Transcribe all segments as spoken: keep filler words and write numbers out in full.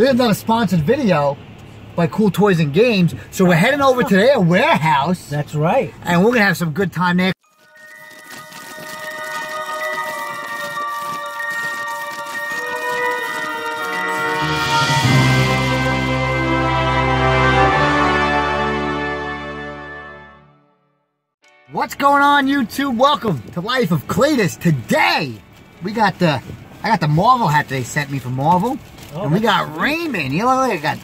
This is not a sponsored video by Cool Toys and Games, so we're heading over to their warehouse. That's right. And we're gonna have some good time there. What's going on, YouTube? Welcome to Life of Cletus. Today, we got the, I got the Marvel hat they sent me from Marvel. Oh, and we got sweet. Raymond. You know, I got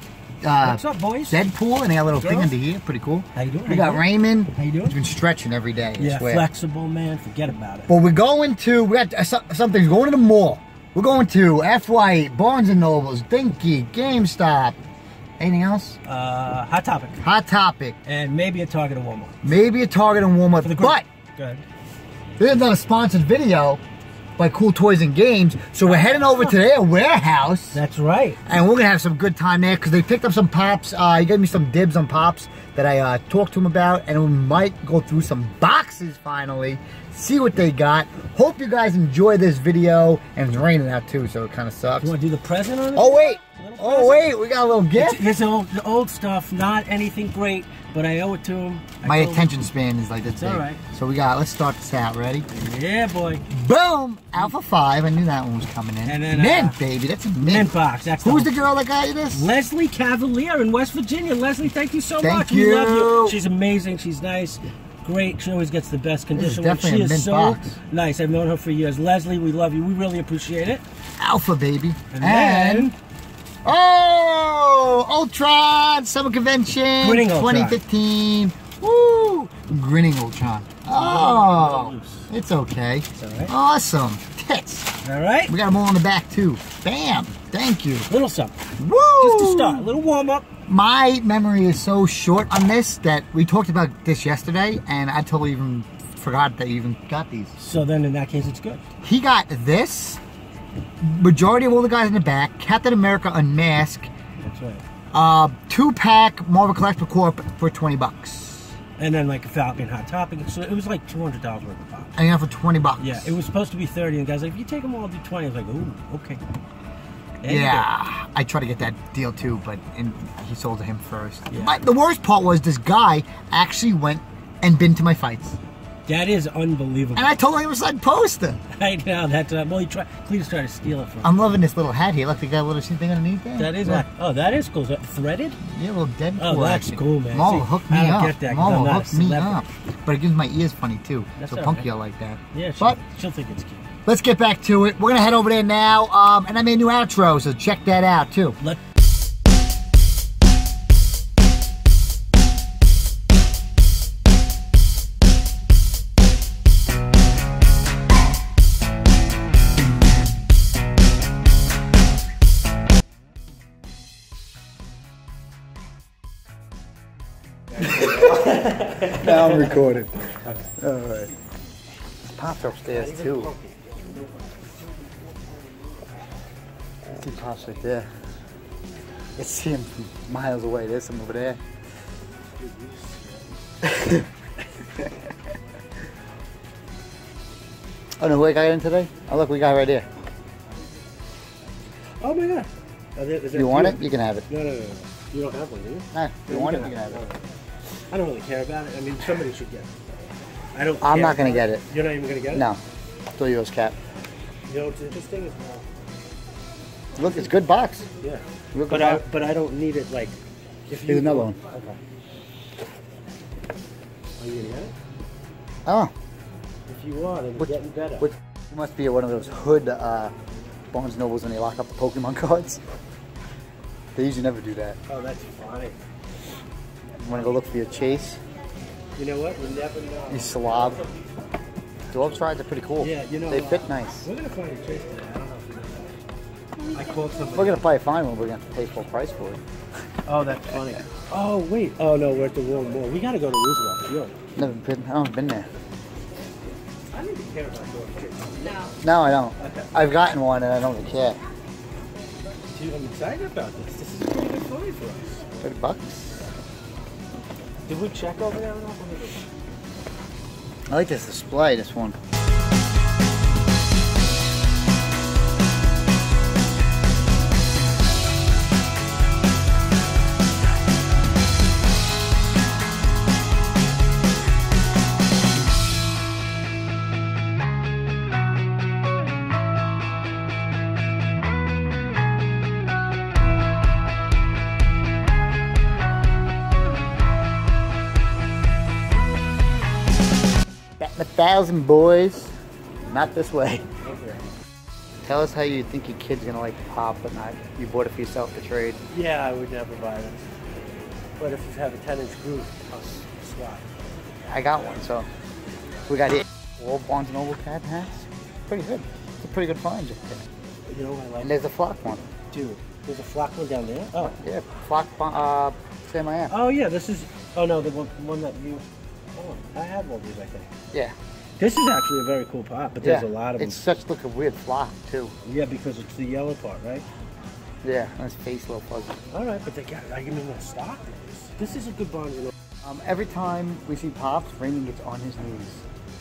uh, what's up, boys? Deadpool, and they got a little Girls. thing under here. Pretty cool. How you doing? We How got doing? Raymond. How you doing? He's been stretching every day. Yeah, I swear. Flexible, man. Forget about it. But we're going to, we got uh, something's going to the mall. We're going to F Y E, Barnes and Nobles, Think Geek, GameStop. Anything else? Uh, Hot Topic. Hot Topic. And maybe a Target and Walmart. Maybe a Target and Walmart. For the but, go ahead. This is not a sponsored video by Cool Toys and Games, so we're heading over to their warehouse. That's right. And we're going to have some good time there, because they picked up some Pops. Uh, he gave me some dibs on Pops that I uh, talked to him about, and we might go through some boxes finally, see what they got. Hope you guys enjoy this video, and it's raining out too, so it kind of sucks. You want to do the present on it? Oh, wait. Oh wait, we got a little gift. It's, it's old, the old stuff, not anything great, but I owe it to him. I My attention span is like this big. All right. So we got, let's start this out. Ready? Yeah, boy. Boom! Alpha five. I knew that one was coming in. And then, mint, uh, baby. That's a mint. Mint box. That's Who's the, the girl that got you this? Leslie Cavalier in West Virginia. Leslie, thank you so thank much. You. We love you. She's amazing. She's nice. Great. She always gets the best condition. This is definitely she a mint is so box. Nice. I've known her for years. Leslie, we love you. We really appreciate it. Alpha, baby. And, and then... Oh, Ultron Summer Convention Grinning twenty fifteen. Ultron. Woo! Grinning Ultron. Oh, it's okay. It's all right. Awesome. Tits. All right. We got them all on the back, too. Bam. Thank you. Little something. Woo! Just to start. A little warm up. My memory is so short on this that we talked about this yesterday, and I totally even forgot that you even got these. So then, in that case, it's good. He got this. Majority of all the guys in the back, Captain America Unmasked. That's right. Uh, two pack Marvel Collector Corp for twenty bucks. And then like a Falcon Hot Topic. So it was like two hundred dollars worth of box. And yeah, for twenty bucks. Yeah, it was supposed to be thirty, and guys like, if you take them all, I'll do twenty. I was like, ooh, okay. There yeah, I tried to get that deal too, but in, he sold to him first. Yeah. But the worst part was this guy actually went and been to my fights. That is unbelievable. And I told him it was on poster. I know. That's, uh, well, he tried, Cletus tried to steal it from me. I'm loving this little hat here. Look, they got a little thing underneath there. That is, well, oh, that is cool. Is that threaded? Yeah, a little Deadpool. Oh, that's action. Cool, man. Marvel hooked me I don't up. Get that Marvel hooked me up. But it gives my ears funny, too. That's so Punky will like that. Yeah, she'll, but she'll think it's cute. Let's get back to it. We're going to head over there now. Um, and I made a new outro, so check that out, too. Let's now I'm recording. Okay. All right. It's Pops upstairs too. I see Pops right there. I see him from miles away. There's him over there. Oh no, who I got in today? Oh look, we got right there. Oh my God. There, you two? Want it? You can have it. No, no, no, no. You don't have one, do you? Nah, you, you want it? You can have it. it. I don't really care about it. I mean, somebody should get it. I don't I'm care not going to get it. You're not even going to get it? No. Still yours, Cap. You know, it's interesting as well. Look, it's a good box. Yeah. Look but, I, but I don't need it, like... If Here's you another one. Okay. Are you going to get it? Oh. If you are, then you're getting better. Which must be one of those hood uh, Barnes Nobles when they lock up the Pokemon cards. They usually never do that. Oh, that's funny. You want to go look for your chase? You know what? We never know. You slob. The old trides are pretty cool. Yeah, you know. They fit uh, nice. We're going to find a chase today. I don't know if you know that. I called somebody. We're going to probably find one. We're going to have to pay full price for it. Oh, that's funny. Oh, wait. Oh, no. We're at the World War. We got to go to Roosevelt. Yo. Never been. I haven't been there. I don't even care about going to No. No, I don't. Okay. I've gotten one and I don't even care. Dude, I'm excited about this. This is pretty good money for us. thirty bucks? Did we check over there or not? I like this display, this one. thousand boys. Not this way. Okay. Tell us how you think your kid's gonna like Pop, but not you bought it for yourself to trade. Yeah, I would never buy this. But if you have a ten inch groove, I'll swap. I got one, so we got it. Old Barnes and Noble cat hats. Pretty good. It's a pretty good find. You know what I like? And there's a flock one. Dude, there's a flock one down there? Oh. Yeah, flock, uh, Sam I Am. Oh yeah, this is, oh no, the one, one that you, oh, I have all these, I think. Yeah. This is actually a very cool pop, but there's yeah. a lot of them. It's such like a weird flock too. Yeah, because it's the yellow part, right? Yeah, that's face a little fuzzy. All right, but they got, I give them a stock. This is a good Barnes and Noble. Um, every time we see Pops, Raymond gets on his knees.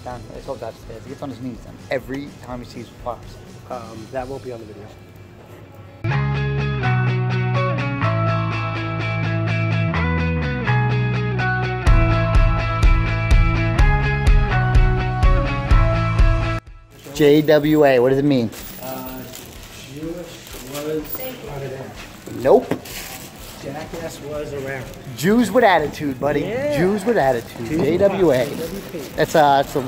Down, it's all downstairs. He gets on his knees down. Every time he sees Pops. Um, that won't be on the video. J W A, what does it mean? Uh, Jewish was around. Nope. Jackass was around. Jews with attitude, buddy. Yeah. Jews with attitude. J W A. J W P. That's uh, it's a.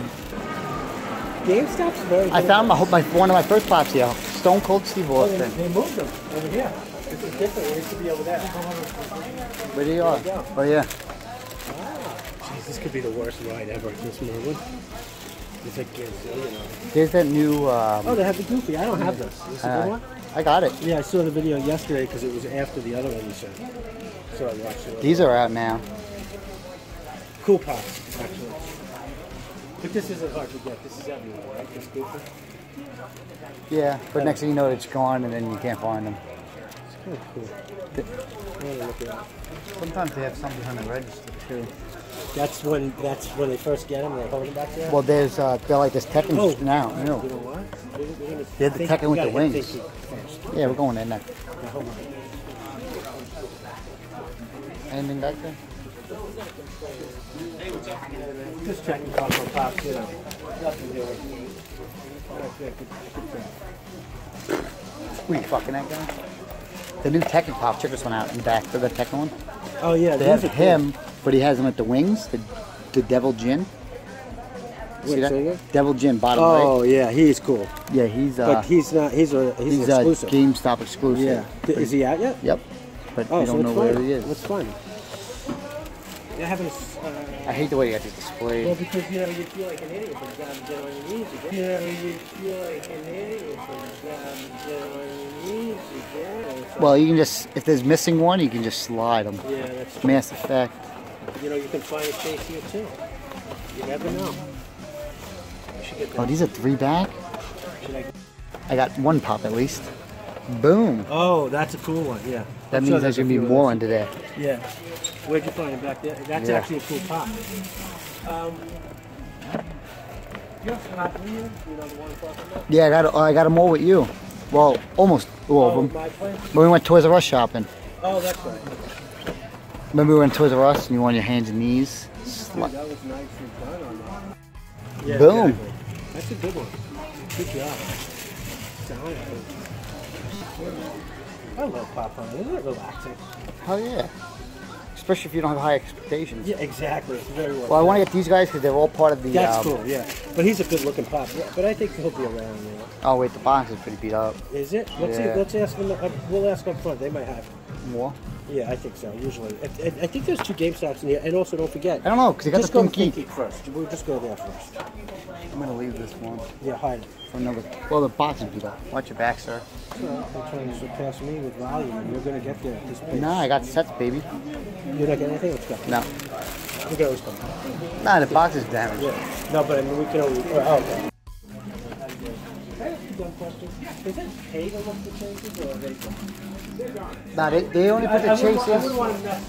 GameStop's very. I found my, my one of my first pops here. Stone Cold Steve Austin. Oh, they, they moved them over here. This is different. It used to be over there. Where do you are? Oh yeah. Wow. Jeez, this could be the worst ride ever. This moment. It's like gazillion. There's that new. Um, oh, they have the Goofy. I don't have this. Is this a uh, good one? I got it. Yeah, I saw the video yesterday because it was after the other one you said. So I watched it. These are out now. Cool Pops, actually. But this isn't hard to get. This is everywhere, right? This Goofy? Yeah, but next thing you know, it's gone and then you can't find them. It's kind of cool. I'm gonna look it up. Sometimes they have some behind the register, too. That's when that's when they first get them. They hold them back there. Well, there's uh, they're like this Tekken oh. now. You know. You know what? They're the Tekken with the wings. Yeah, we're going there next. Yeah, anything back there? Just checking Funko Pops. You know, nothing doing. What are you fucking at, guys? The new Tekken Pop. Check this one out in back for the Tekken one. Oh yeah, they have him. Cool. But he has them at the wings, the, the Devil Jin. See that? Devil Jin, bottom oh, right. Oh yeah, he's cool. Yeah, he's. Uh, but he's not. He's a. He's, he's an exclusive. A GameStop exclusive. Yeah. But is he out yet? Yep. But oh, we don't so know fun. where he is. What's fun? I, have a, uh, I hate the way you got this display. Well, because you know you feel like an idiot when you gotta get on your knees again. You know you feel like an idiot when you gotta get on your knees again. Well, you can just if there's missing one, you can just slide them. Yeah, that's true. Mass Effect. You know, you can find a face here too. You never know. You oh, these are three back? I... I got one pop at least. Boom. Oh, that's a cool one, yeah. That I'm means sure there's going to be more under there. Yeah. Where'd you find it back there? That's yeah. actually a cool pop. Um, you have pop here? You know the one I'm talking about? Yeah, I got, uh, I got them all with you. Well, almost all oh, of them. When we went Toys R Us shopping. Oh, that's right. Remember we went to Toys R Us and you were on your hands and knees? Dude, that was nice and done on that. Yeah, boom. Exactly. That's a good one. Good job. I love popcorn. Isn't it relaxing? Hell yeah. Especially if you don't have high expectations. Yeah, exactly. It's very well. Well, I want to get these guys because they're all part of the... That's um, cool, yeah. But he's a good looking pop. Yeah, but I think he'll be around there. Oh wait, the box is pretty beat up. Is it? Let's, yeah. see, let's ask them. Uh, we'll ask up front. They might have more. Yeah, I think so, usually. I, I, I think there's two GameStops in here, and also don't forget. I don't know, because they got just the Think Geek. Think Geek first. We'll just go there first. I'm going to leave this one. Yeah, hide it. For another. Well, the box is beat up. Watch your back, sir. Well, they're trying to surpass me with volume, and you're going to get there at this pace. No, I got sets, baby. You're not getting anything? Let's go. No. We can always come back. Nah, the box is damaged. Yeah. No, but I mean, we can always... Oh, okay. Is it paid to look the changes, or are they gone? No, they, they only put the chases,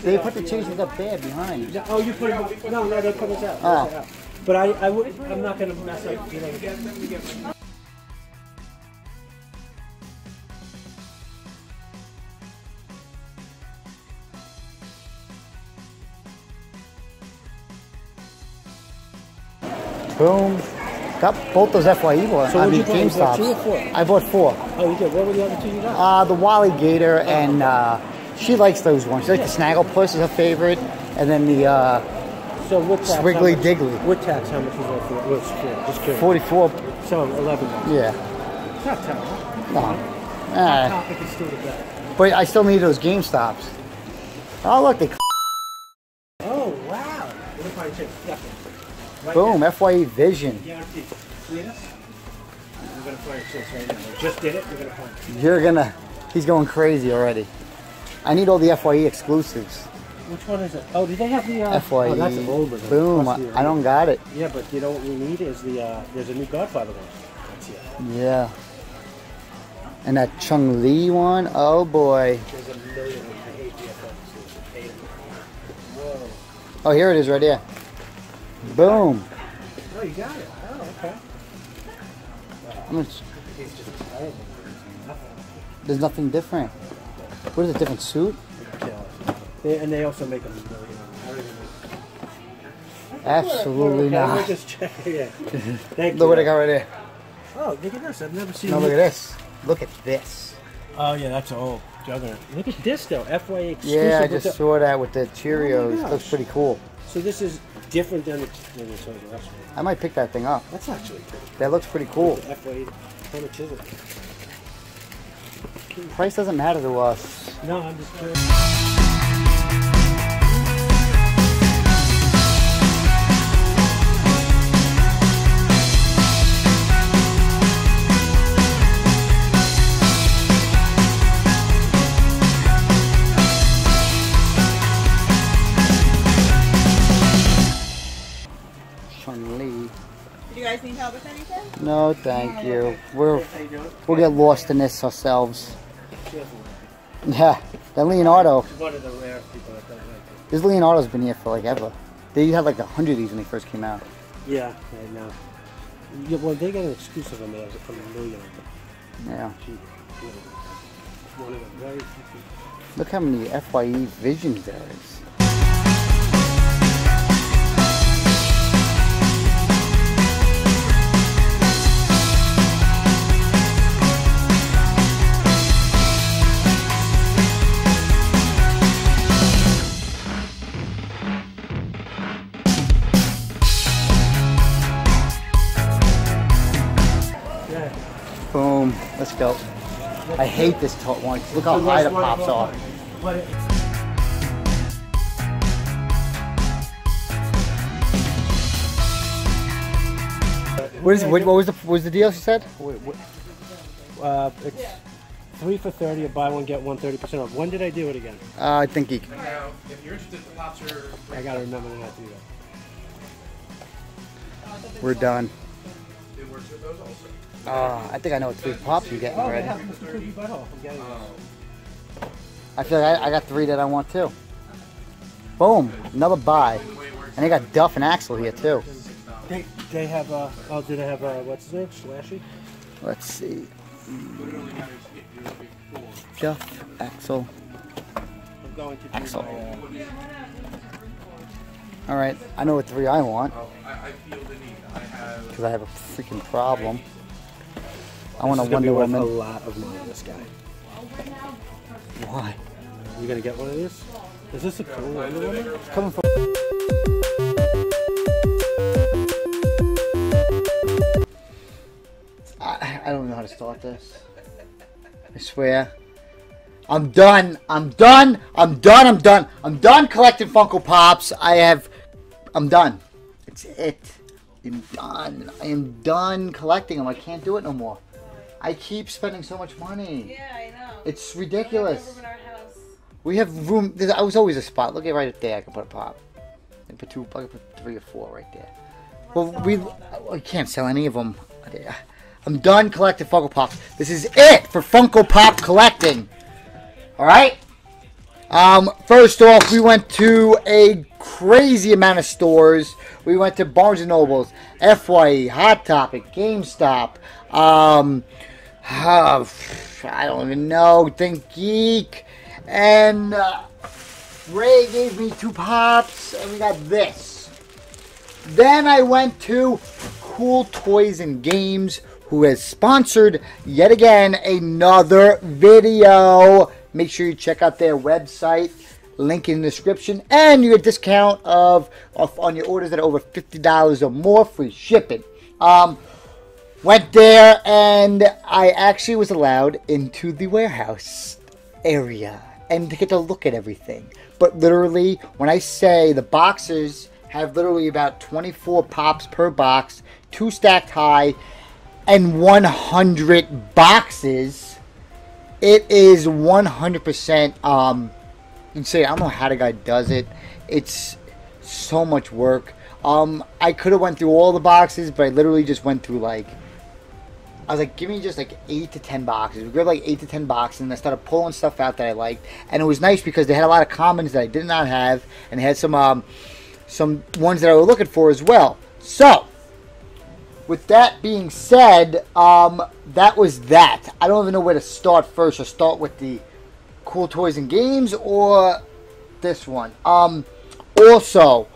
they put the chases up there behind. No, oh, you put them, no, no, they put us out. Oh. Out. But I, I would, I'm not going to mess up, you know. Boom. Got both those F Y E ones. So I mean, GameStop. I bought four. Oh, you did. What were the other two you got? Uh, the Wally Gator, oh. and uh, she likes those ones. She likes yeah. the Snagglepuss is her favorite, and then the uh, So what tax? Swiggly Diggly. What tax? How much is that for? What's yeah, just curious. Forty-four. So eleven. Bucks. Yeah. It's not terrible. No. All right. Hot Topic is still the best. But I still need those GameStops. Oh look, they. Oh wow. What if I take right boom, there. F Y E Vision. Guaranteed. Yes. We're gonna play six right now. We just did it. We're gonna play. You're gonna. He's going crazy already. I need all the F Y E exclusives. Which one is it? Oh, do they have the uh, F Y E? Oh, that's an older one. Boom! I, I don't got it. Yeah, but you know what we need is the. Uh, there's a new Godfather one. That's it. Yeah. And that Chung Lee one. Oh boy. There's a million. I hate the F Y E. Whoa. Oh, here it is right here. Boom. Oh, you got it. Oh, okay. I'm just, there's nothing different. What is a different suit? They, and they also make them a million. Absolutely okay, not. Just check it. Thank look you. What I got right there. Oh, look at this. I've never seen. No, look at this. Look at this. Oh yeah, that's an old juggernaut. Look at this though. F Y E exclusive. Yeah, I just the... saw that with the Cheerios. Oh, looks pretty cool. So this is different than the Toys R Us. I might pick that thing up. That's actually pretty. That looks pretty cool. F Y E kind of chisel. Price doesn't matter to us. No, I'm just kidding. Chun-Li. Do you guys need help with anything? No, thank you. We're we'll get lost in this ourselves. Yeah, that Leonardo. One of the rare people that don't like it. This Leonardo's been here for like ever. They had like a hundred of these when they first came out. Yeah, I know. Yeah, well, they got an exclusive on there from a million. Yeah. One of the very few. Look how many F Y E Visions there is. Boom. Let's go. I hate this top one. Look how high the pops are. What is? What, what was the? What was the deal? She said. Uh, it's three for thirty. Or buy one get one thirty percent off. When did I do it again? Uh, I think Geek. Now, if you're interested, the pops are. I gotta remember to not do that. We're done. It works with those also. Uh, I think I know what three pops you're getting already. I feel like I, I got three that I want too. Boom, another buy. And they got Duff and Axel here too. They, they have, uh, oh, do they have, uh, what's his name? Slashy? Let's see. Duff, Axel. Axel. Alright, I know what three I want. Because I have a freaking problem. I want to Wonder Woman. A lot of money, this guy. Why? You gonna get one of these? Is this a cool Wonder Woman? It's coming from. I, I don't know how to start this. I swear. I'm done. I'm done. I'm done. I'm done. I'm done collecting Funko Pops. I have. I'm done. It's it. I'm done. I am done collecting them. I can't do it no more. I keep spending so much money. Yeah, I know. It's ridiculous. We have room in our house. We have room. There was always a spot. Look at right there. I can put a pop. I can put two. I can put three or four right there. Well, we I can't sell any of them. I'm done collecting Funko Pops. This is it for Funko Pop collecting. All right. Um, first off, we went to a crazy amount of stores. We went to Barnes and Nobles, F Y E, Hot Topic, GameStop. Um, uh, I don't even know. Think Geek, and uh, Ray gave me two pops, and we got this. Then I went to Cool Toys and Games, who has sponsored yet again another video. Make sure you check out their website. link in the description, and you get a discount of, of on your orders that are over fifty dollars or more, free shipping. Um, went there and I actually was allowed into the warehouse area and to get to look at everything. But literally, when I say the boxes have literally about twenty-four pops per box, two stacked high, and one hundred boxes, it is one hundred percent, um, insane. I don't know how the guy does it. It's so much work. Um, I could have went through all the boxes, but I literally just went through like, I was like, give me just like eight to ten boxes. We grabbed like eight to ten boxes, and I started pulling stuff out that I liked. And it was nice because they had a lot of commons that I did not have, and they had some, um, some ones that I was looking for as well. So, with that being said, um, that was that. I don't even know where to start first, or start with the Cool Toys and Games or this one. Um, also,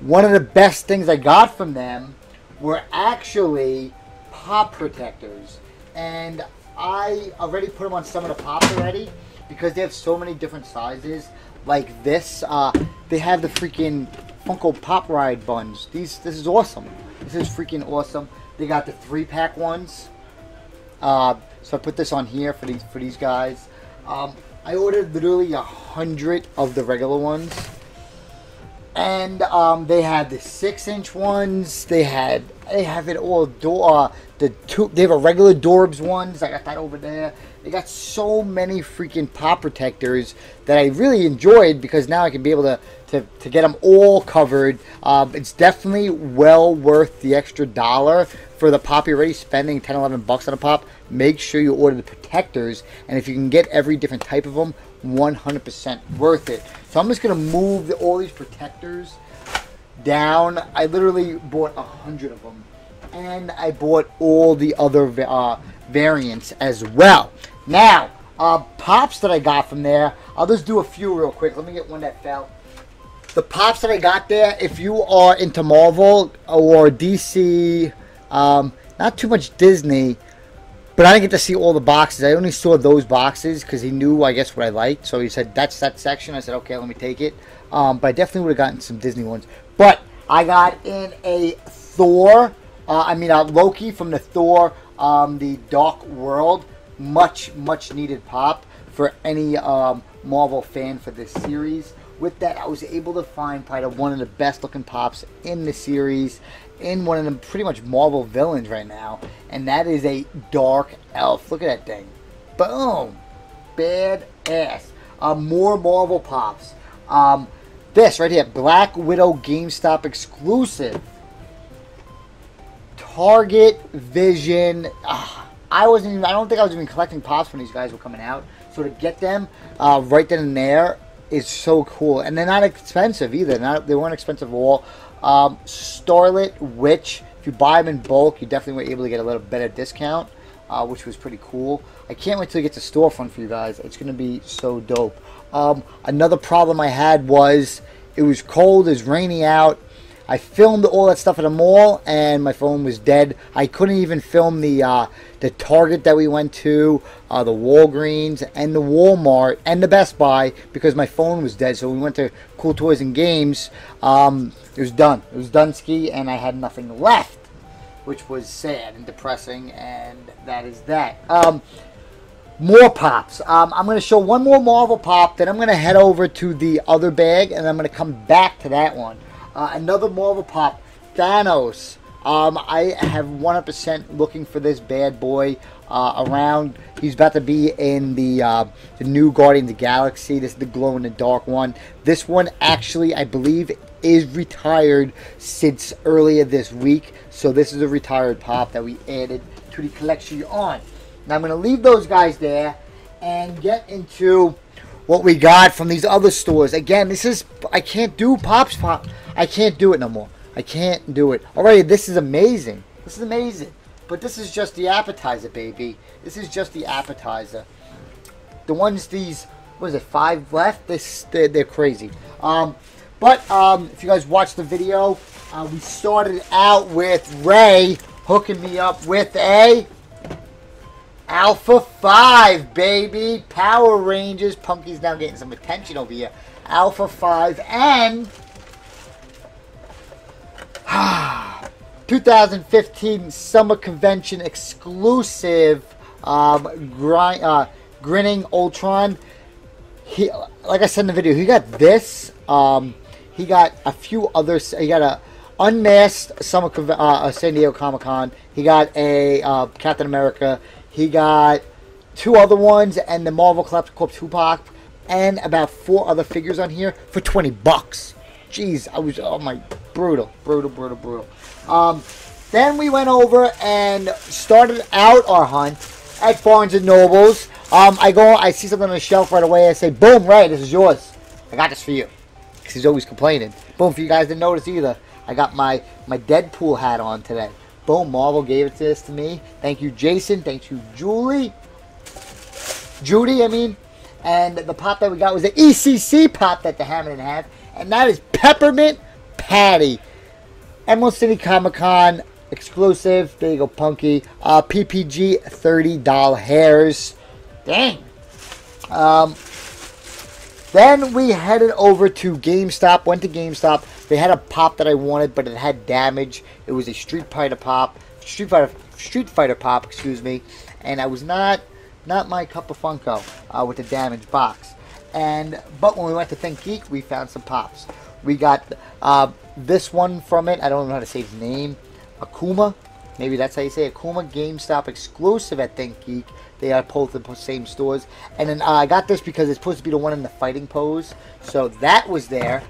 one of the best things I got from them were actually pop protectors, and I already put them on some of the pops already because they have so many different sizes. Like this, uh, they have the freaking Funko Pop Ride buns. These, this is awesome. This is freaking awesome. They got the three pack ones, uh, so I put this on here for these for these guys. Um, I ordered literally a hundred of the regular ones, and um, they had the six inch ones. They had they have it all. Door uh, the two. They have a regular Dorbs ones. I got that over there. They got so many freaking pop protectors that I really enjoyed because now I can be able to to, to get them all covered. Um, it's definitely well worth the extra dollar for the pop. You're already spending ten, eleven bucks on a pop. Make sure you order the protectors, and if you can get every different type of them, one hundred percent worth it. So I'm just going to move the, all these protectors down. I literally bought a hundred of them, and I bought all the other uh, variants as well. Now, uh, pops that I got from there, I'll just do a few real quick. Let me get one that fell. The pops that I got there, if you are into Marvel or D C, um, not too much Disney, but I didn't get to see all the boxes. I only saw those boxes because he knew, I guess, what I liked. So he said, that's that section. I said, okay, let me take it. Um, but I definitely would have gotten some Disney ones. But I got in a Thor, uh, I mean, a Loki from the Thor, um, the Dark World. Much, much needed pop for any um, Marvel fan for this series. With that, I was able to find probably one of the best looking pops in the series, in one of the pretty much Marvel villains right now, and that is a dark elf. Look at that thing. Boom. Badass. Uh, more Marvel pops. Um, this right here, Black Widow GameStop exclusive. Target Vision. Ugh. I wasn't even, I don't think I was even collecting pops when these guys were coming out. So to get them uh, right then and there is so cool. And they're not expensive either. Not, they weren't expensive at all. Um, Starlet, Witch. If you buy them in bulk, you definitely were able to get a little better discount, uh, which was pretty cool. I can't wait till you get the storefront for you guys. It's going to be so dope. Um, another problem I had was it was cold, it was rainy out. I filmed all that stuff at a mall, and my phone was dead. I couldn't even film the uh, the Target that we went to, uh, the Walgreens, and the Walmart, and the Best Buy, because my phone was dead. So we went to Cool Toys and Games. Um, it was done. It was done-ski, and I had nothing left, which was sad and depressing, and that is that. Um, more pops. Um, I'm going to show one more Marvel pop, then I'm going to head over to the other bag, and I'm going to come back to that one. Uh, another Marvel pop, Thanos. Um, I have one hundred percent looking for this bad boy uh, around. He's about to be in the, uh, the new Guardians of the Galaxy. This is the glow-in-the-dark one. This one actually, I believe, is retired since earlier this week. So this is a retired pop that we added to the collection on. Now I'm going to leave those guys there and get into what we got from these other stores. Again, this is, I can't do pops pop. I can't do it no more. I can't do it. Alright, this is amazing. This is amazing. But this is just the appetizer, baby. This is just the appetizer. The ones, these, what is it, five left? They're, they're crazy. Um, but um, if you guys watched the video, uh, we started out with Ray hooking me up with a Alpha five, baby. Power Rangers. Punky's now getting some attention over here. Alpha five and twenty fifteen Summer Convention exclusive um, grind, uh, Grinning Ultron. He, like I said in the video, he got this. Um, he got a few others. He got a unmasked Summer uh, San Diego Comic Con. He got a uh, Captain America. He got two other ones and the Marvel Collector Corp Tupac and about four other figures on here for twenty bucks. Jeez, I was, oh my, brutal, brutal, brutal, brutal. Um, then we went over and started out our hunt at Barnes and Nobles. Um, I go, I see something on the shelf right away. I say, boom, Ray, this is yours. I got this for you. Because he's always complaining. Boom, if you guys didn't notice either, I got my, my Deadpool hat on today. Boom, Marvel gave it to this to me. Thank you, Jason. Thank you, Julie. Judy, I mean. And the pop that we got was the E C C pop that the Hammer didn't have. And that is Peppermint Patty. Emerald City Comic Con exclusive. There you go, Punky. Uh, P P G thirty dollar hairs. Dang. Um, then we headed over to GameStop. Went to GameStop. They had a pop that I wanted, but it had damage. It was a Street Fighter pop. Street Fighter, Street Fighter pop, excuse me. And I was not, not my cup of Funko uh, with the damaged box. And but when we went to Think Geek, we found some pops. We got uh, this one from it. I don't know how to say his name. Akuma. Maybe that's how you say it. Akuma GameStop exclusive at Think Geek. They are both in the same stores. And then uh, I got this because it's supposed to be the one in the fighting pose. So that was there.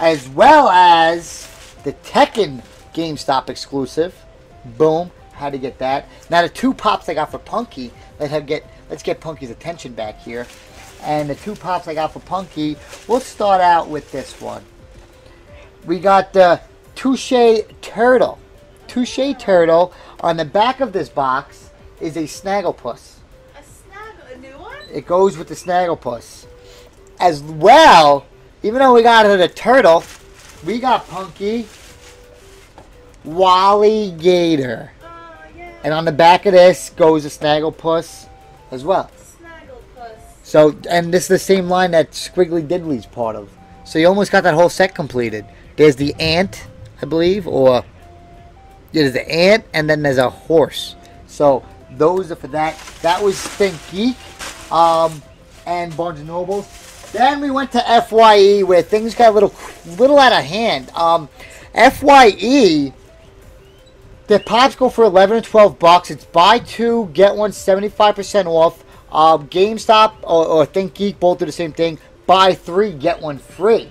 As well as the Tekken GameStop exclusive. Boom. How to get that. Now the two pops I got for Punky. Let's, have get, let's get Punky's attention back here. And the two pops I got for Punky. We'll start out with this one. We got the Touche Turtle. Touche Turtle. On the back of this box is a Snagglepuss. A snaggle, a new one? It goes with the Snagglepuss. As well, even though we got her the turtle, we got Punky Wally Gator. Uh, yeah. And on the back of this goes a Snagglepuss as well. Snagglepuss. So, and this is the same line that Squiggly Diddly's part of. So you almost got that whole set completed. There's the ant, I believe, or there's the ant, and then there's a horse. So those are for that. That was Think Geek um, and Barnes and Noble. Then we went to F Y E where things got a little, little out of hand. Um, F Y E, the pops go for eleven or twelve bucks. It's buy two, get one, seventy-five percent off. Uh, GameStop or, or Think Geek both do the same thing. Buy three, get one free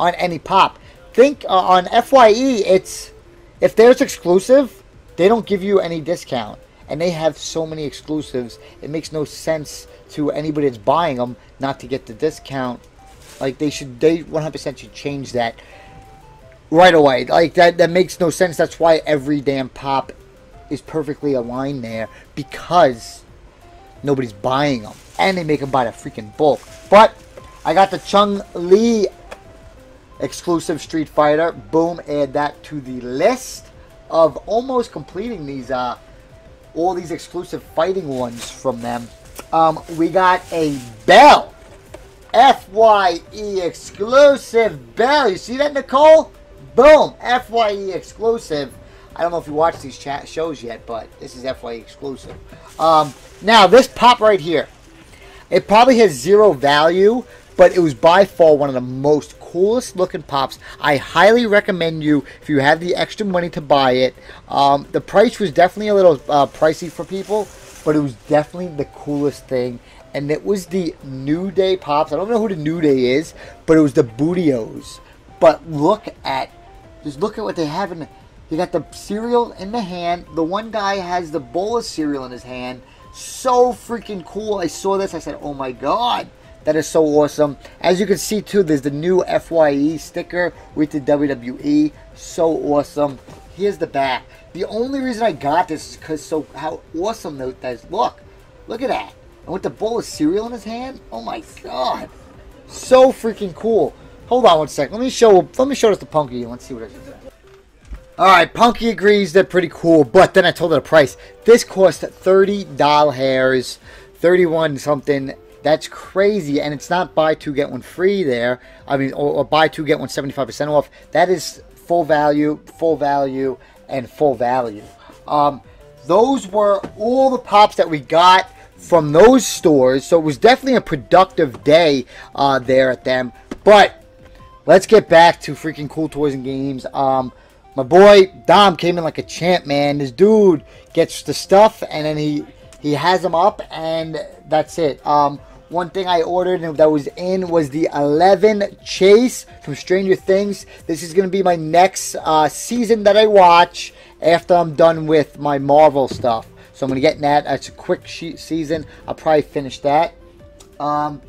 on any pop. Think uh, on F Y E, it's if there's exclusive, they don't give you any discount. And they have so many exclusives. It makes no sense to anybody that's buying them not to get the discount. Like they should, they one hundred percent should change that right away. Like that, that makes no sense. That's why every damn pop is perfectly aligned there because nobody's buying them, and they make them buy the freaking bulk. But I got the Chung-Li exclusive Street Fighter. Boom! Add that to the list of almost completing these. Uh. All these exclusive fighting ones from them. Um, we got a bell. F Y E exclusive bell. You see that, Nicole? Boom. F Y E exclusive. I don't know if you watch these chat shows yet, but this is F Y E exclusive. Um, now, this pop right here. It probably has zero value, but it was by far one of the most coolest looking pops. I highly recommend you, if you have the extra money to buy it. Um, the price was definitely a little uh, pricey for people, but it was definitely the coolest thing. And it was the New Day pops. I don't know who the New Day is, but it was the Bootios. But look at, just look at what they have. In, you got the cereal in the hand. The one guy has the bowl of cereal in his hand. So freaking cool. I saw this. I said, oh my God. That is so awesome. As you can see, too, there's the new F Y E sticker with the W W E. So awesome. Here's the back. The only reason I got this is because so how awesome those guys look. Look at that. And with the bowl of cereal in his hand. Oh, my God. So freaking cool. Hold on one second. Let me show, let me show this to Punky and let's see what it is. Alright, Punky agrees they're pretty cool, but then I told her the price. This cost thirty dollars, thirty-one something. That's crazy, and it's not buy two, get one free there. I mean, or, or buy two, get one seventy-five percent off. That is full value, full value, and full value. Um, those were all the pops that we got from those stores, so it was definitely a productive day uh, there at them. But let's get back to freaking Cool Toys and Games. Um... My boy, Dom, came in like a champ, man. This dude gets the stuff, and then he he has them up, and that's it. Um, one thing I ordered and that was in was the eleven Chase from Stranger Things. This is going to be my next uh, season that I watch after I'm done with my Marvel stuff. So I'm going to get in that. It's a quick sheet season. I'll probably finish that. Um,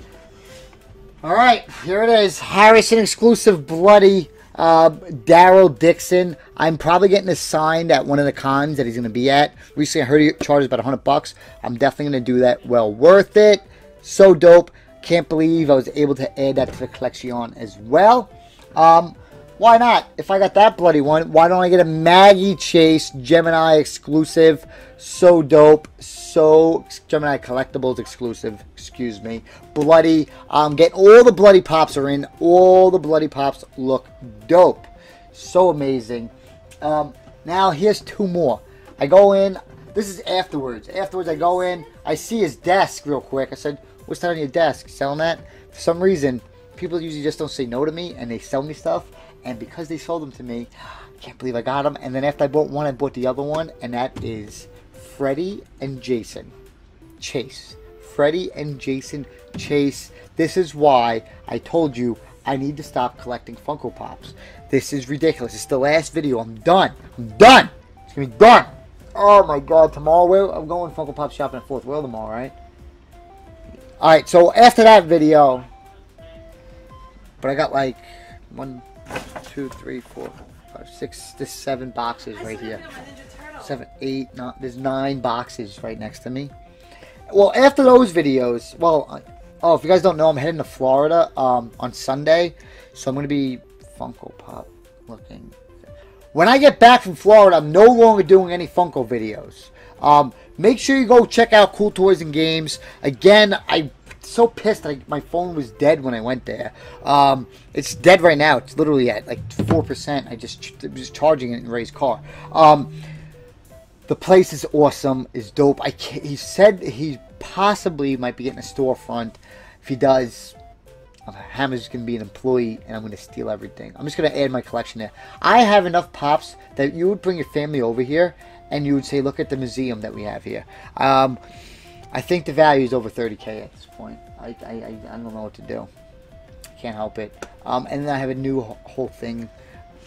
all right, here it is. Harrison exclusive bloody... Uh, Daryl Dixon. I'm probably getting a sign at one of the cons that he's going to be at. Recently, I heard he charges about a hundred bucks. I'm definitely going to do that. Well worth it. So dope. Can't believe I was able to add that to the collection as well. Um, why not? If I got that bloody one, why don't I get a Maggie Chase Gemini exclusive? So dope. So Gemini Collectibles exclusive. Excuse me. Bloody. Um, get all the bloody pops are in. All the bloody pops look dope. So amazing. Um, now here's two more. I go in. This is afterwards. Afterwards I go in. I see his desk real quick. I said, what's that on your desk? Selling that? For some reason, people usually just don't say no to me and they sell me stuff. And because they sold them to me, I can't believe I got them. And then after I bought one, I bought the other one. And that is Freddy and Jason Chase. Freddy and Jason Chase. This is why I told you I need to stop collecting Funko Pops. This is ridiculous. It's the last video. I'm done. I'm done. It's going to be done. Oh, my God. Tomorrow, I'm going Funko Pop shopping at Fourth Wheel tomorrow, right? All right. So after that video, but I got like one... Two, three, four, five, six, this seven boxes right here. Seven, eight, nine, there's nine boxes right next to me. Well, after those videos, well, oh, if you guys don't know, I'm heading to Florida um, on Sunday, so I'm going to be Funko Pop looking. When I get back from Florida, I'm no longer doing any Funko videos. Um, make sure you go check out Cool Toys and Games. Again, I... so pissed that I, my phone was dead when I went there. Um, it's dead right now. It's literally at like four percent. I just ch was charging it in Ray's car. Um, the place is awesome. It's dope. I can't, he said he possibly might be getting a storefront. If he does, Hammer's going to be an employee and I'm going to steal everything. I'm just going to add my collection there. I have enough pops that you would bring your family over here and you would say, look at the museum that we have here. Um... I think the value is over thirty K at this point. I, I, I, I don't know what to do. Can't help it. Um, and then I have a new whole thing.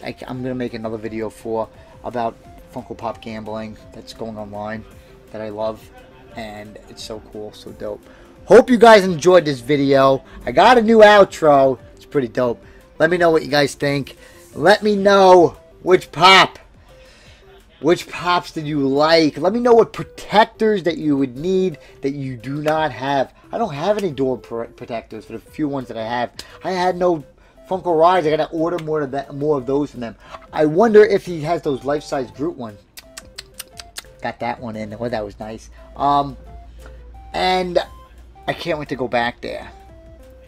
I, I'm going to make another video for about Funko Pop gambling that's going online that I love. And it's so cool, so dope. Hope you guys enjoyed this video. I got a new outro. It's pretty dope. Let me know what you guys think. Let me know which pop. Which pops did you like? Let me know what protectors that you would need that you do not have. I don't have any door protectors for the few ones that I have. I had no Funko Rides. I gotta order more of that, more of those from them. I wonder if he has those life-size Groot ones. Got that one in. Well, that was nice. Um, and I can't wait to go back there.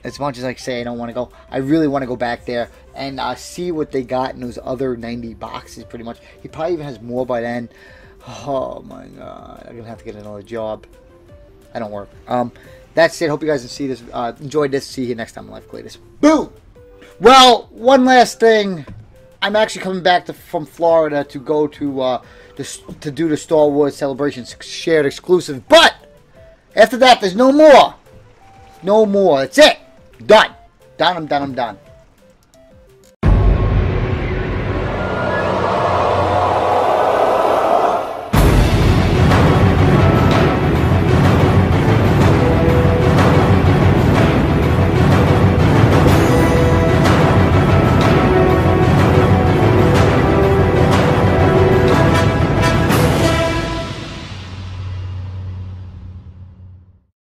As much as I say I don't want to go, I really want to go back there and uh, see what they got in those other ninety boxes, pretty much. He probably even has more by then. Oh, my God. I'm going to have to get another job. I don't work. Um, that's it. Hope you guys see this. Uh, enjoyed this. See you next time on Life of Cletus. Boom! Well, one last thing. I'm actually coming back to, from Florida to go to, uh, to, to do the Star Wars Celebration shared exclusive. But after that, there's no more. No more. That's it. Done. Done, I'm done, I'm done.